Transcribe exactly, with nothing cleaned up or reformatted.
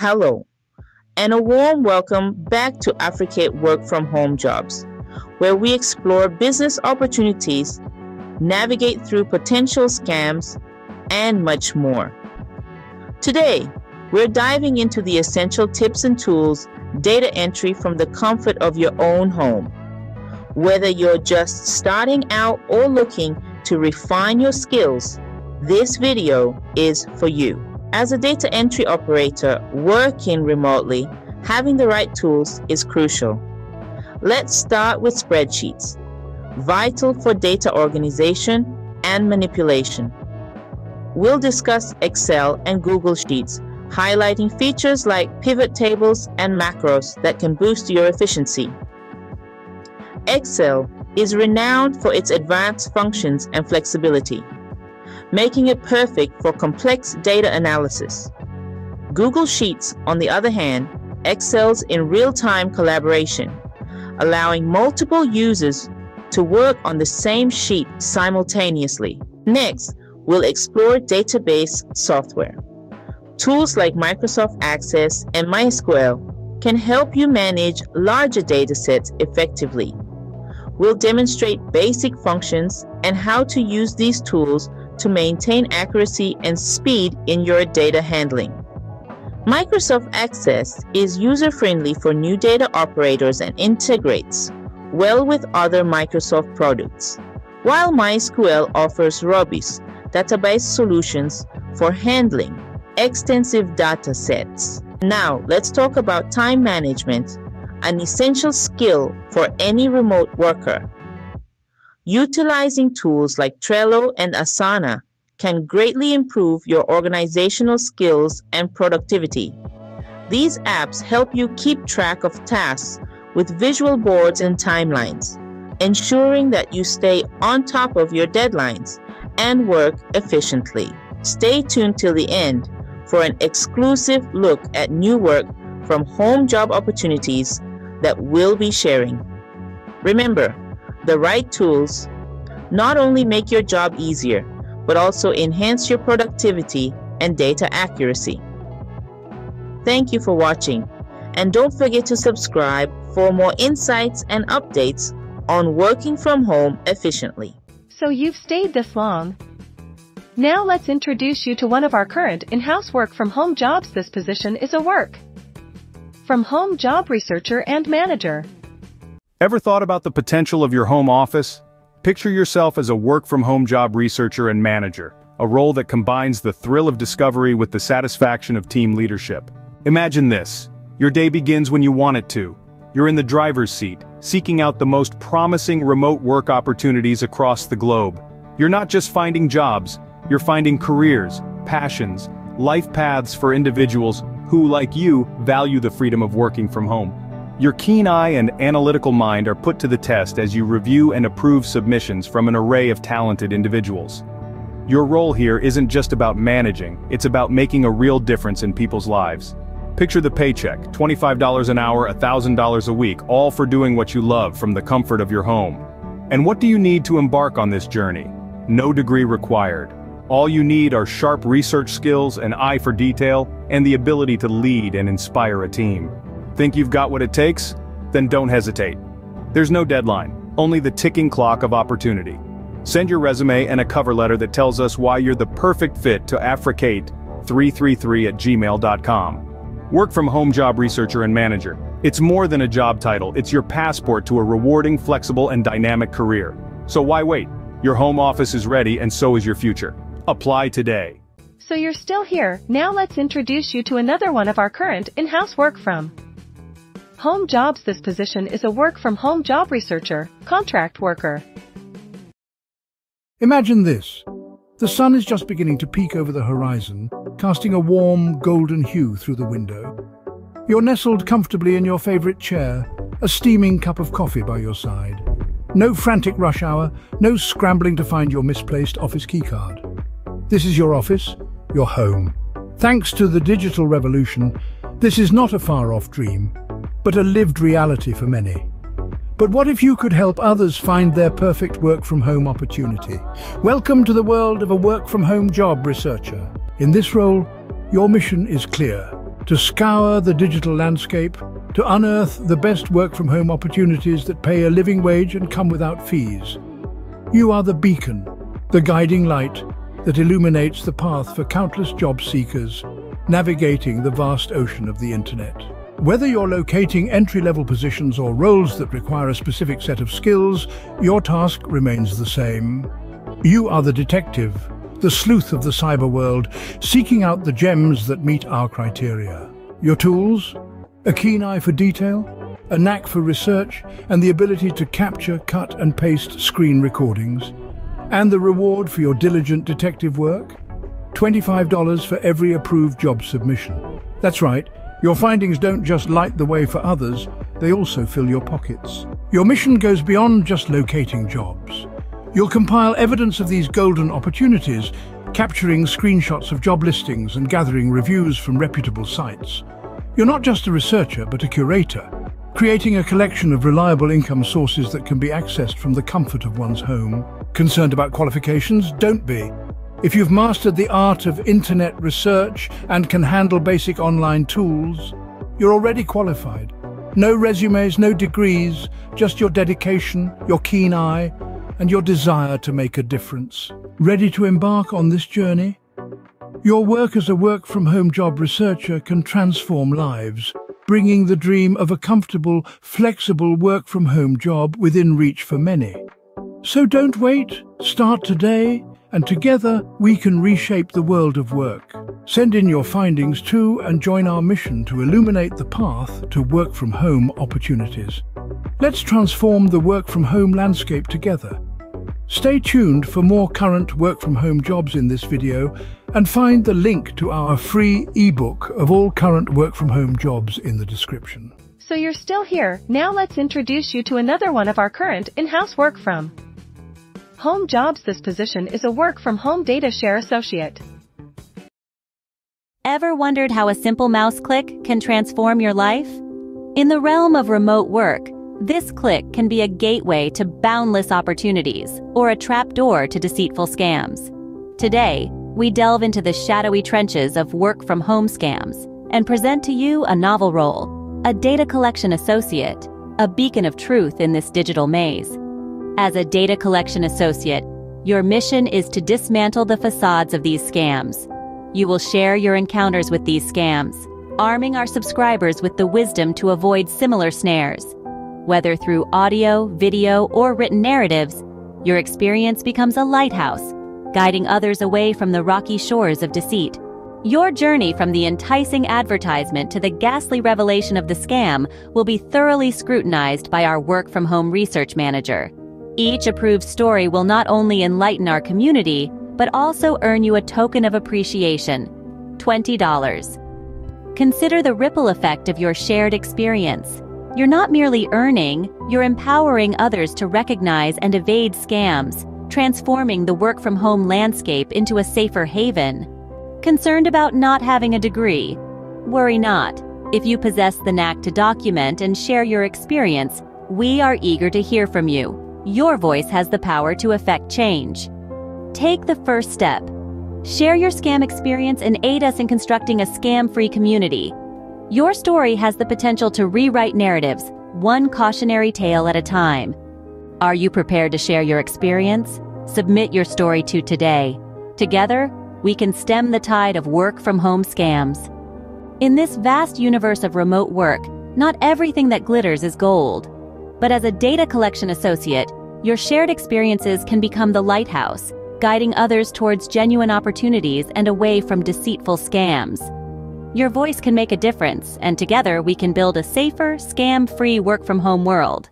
Hello, and a warm welcome back to Afrekete Work From Home Jobs, where we explore business opportunities, navigate through potential scams, and much more. Today, we're diving into the essential tips and tools, data entry from the comfort of your own home. Whether you're just starting out or looking to refine your skills, this video is for you. As a data entry operator working remotely, having the right tools is crucial. Let's start with spreadsheets, vital for data organization and manipulation. We'll discuss Excel and Google Sheets, highlighting features like pivot tables and macros that can boost your efficiency. Excel is renowned for its advanced functions and flexibility, making it perfect for complex data analysis. Google Sheets, on the other hand, excels in real-time collaboration, allowing multiple users to work on the same sheet simultaneously. Next, we'll explore database software. Tools like Microsoft Access and MySQL can help you manage larger datasets effectively. We'll demonstrate basic functions and how to use these tools to maintain accuracy and speed in your data handling. Microsoft Access is user-friendly for new data operators and integrates well with other Microsoft products, while MySQL offers robust database solutions for handling extensive data sets. Now, let's talk about time management, an essential skill for any remote worker. Utilizing tools like Trello and Asana can greatly improve your organizational skills and productivity. These apps help you keep track of tasks with visual boards and timelines, ensuring that you stay on top of your deadlines and work efficiently. Stay tuned till the end for an exclusive look at new work from home job opportunities that we'll be sharing. Remember, the right tools not only make your job easier, but also enhance your productivity and data accuracy. Thank you for watching, and don't forget to subscribe for more insights and updates on working from home efficiently. So you've stayed this long. Now let's introduce you to one of our current in-house work from home jobs. This position is a work from home job researcher and manager. Ever thought about the potential of your home office? Picture yourself as a work-from-home job researcher and manager, a role that combines the thrill of discovery with the satisfaction of team leadership. Imagine this. Your day begins when you want it to. You're in the driver's seat, seeking out the most promising remote work opportunities across the globe. You're not just finding jobs, you're finding careers, passions, life paths for individuals who, like you, value the freedom of working from home. Your keen eye and analytical mind are put to the test as you review and approve submissions from an array of talented individuals. Your role here isn't just about managing, it's about making a real difference in people's lives. Picture the paycheck, twenty-five dollars an hour, one thousand dollars a week, all for doing what you love from the comfort of your home. And what do you need to embark on this journey? No degree required. All you need are sharp research skills, an eye for detail, and the ability to lead and inspire a team. Think you've got what it takes? Then don't hesitate. There's no deadline, only the ticking clock of opportunity. Send your resume and a cover letter that tells us why you're the perfect fit to afrekete three three three at gmail dot com. Work from home job researcher and manager. It's more than a job title, it's your passport to a rewarding, flexible, and dynamic career. So why wait? Your home office is ready, and so is your future. Apply today. So you're still here. Now let's introduce you to another one of our current in-house work from home jobs. This position is a work-from-home job researcher, contract worker. Imagine this. The sun is just beginning to peek over the horizon, casting a warm, golden hue through the window. You're nestled comfortably in your favorite chair, a steaming cup of coffee by your side. No frantic rush hour, no scrambling to find your misplaced office keycard. This is your office, your home. Thanks to the digital revolution, this is not a far-off dream, but a lived reality for many. But what if you could help others find their perfect work-from-home opportunity? Welcome to the world of a work-from-home job researcher. In this role, your mission is clear: to scour the digital landscape, to unearth the best work-from-home opportunities that pay a living wage and come without fees. You are the beacon, the guiding light that illuminates the path for countless job seekers navigating the vast ocean of the internet. Whether you're locating entry-level positions or roles that require a specific set of skills, your task remains the same. You are the detective, the sleuth of the cyber world, seeking out the gems that meet our criteria. Your tools? A keen eye for detail, a knack for research, and the ability to capture, cut and paste screen recordings. And the reward for your diligent detective work? twenty-five dollars for every approved job submission. That's right, your findings don't just light the way for others, they also fill your pockets. Your mission goes beyond just locating jobs. You'll compile evidence of these golden opportunities, capturing screenshots of job listings and gathering reviews from reputable sites. You're not just a researcher, but a curator, creating a collection of reliable income sources that can be accessed from the comfort of one's home. Concerned about qualifications? Don't be. If you've mastered the art of internet research and can handle basic online tools, you're already qualified. No resumes, no degrees, just your dedication, your keen eye, and your desire to make a difference. Ready to embark on this journey? Your work as a work-from-home job researcher can transform lives, bringing the dream of a comfortable, flexible work-from-home job within reach for many. So don't wait, start today, and together we can reshape the world of work. Send in your findings too and join our mission to illuminate the path to work-from-home opportunities. Let's transform the work-from-home landscape together. Stay tuned for more current work-from-home jobs in this video and find the link to our free ebook of all current work-from-home jobs in the description. So you're still here. Now let's introduce you to another one of our current in-house work-from-home jobs. This position is a work-from-home data share associate. Ever wondered how a simple mouse click can transform your life? In the realm of remote work, this click can be a gateway to boundless opportunities or a trapdoor to deceitful scams. Today, we delve into the shadowy trenches of work-from-home scams and present to you a novel role, a data collection associate, a beacon of truth in this digital maze. As a data collection associate, your mission is to dismantle the facades of these scams. You will share your encounters with these scams, arming our subscribers with the wisdom to avoid similar snares. Whether through audio, video, or written narratives, your experience becomes a lighthouse, guiding others away from the rocky shores of deceit. Your journey from the enticing advertisement to the ghastly revelation of the scam will be thoroughly scrutinized by our work-from-home research manager. Each approved story will not only enlighten our community, but also earn you a token of appreciation, twenty dollars. Consider the ripple effect of your shared experience. You're not merely earning, you're empowering others to recognize and evade scams, transforming the work-from-home landscape into a safer haven. Concerned about not having a degree? Worry not. If you possess the knack to document and share your experience, we are eager to hear from you. Your voice has the power to affect change. Take the first step. Share your scam experience and aid us in constructing a scam-free community. Your story has the potential to rewrite narratives, one cautionary tale at a time. Are you prepared to share your experience? Submit your story to today. Together, we can stem the tide of work-from-home scams. In this vast universe of remote work, not everything that glitters is gold. But as a data collection associate, your shared experiences can become the lighthouse, guiding others towards genuine opportunities and away from deceitful scams. Your voice can make a difference, and together we can build a safer, scam-free work-from-home world.